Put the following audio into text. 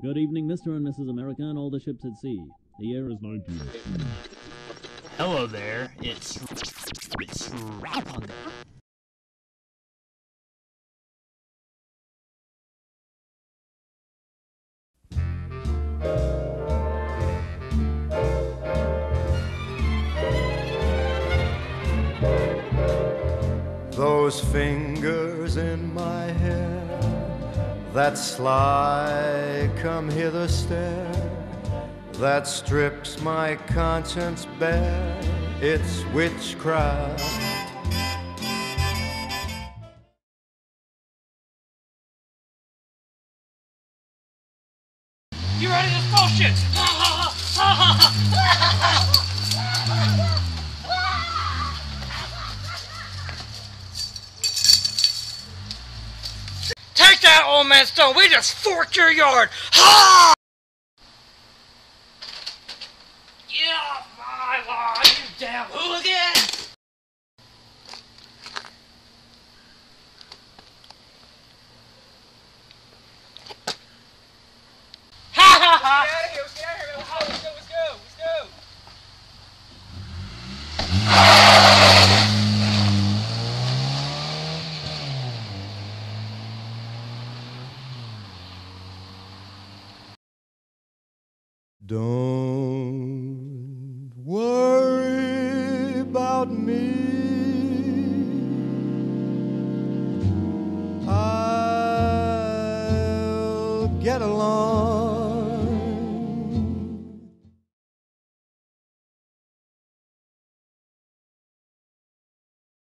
Good evening, Mr. and Mrs. America and all the ships at sea. The year is 19. Hello there, it's Rapunzel. Those fingers in my hair, that sly come hither stare, that strips my conscience bare, it's witchcraft. You're out of this bullshit! Take that, old man Stone! We just forked your yard! Ha! Get off my lawn, you damn hooligan! Don't worry about me, I'll get along.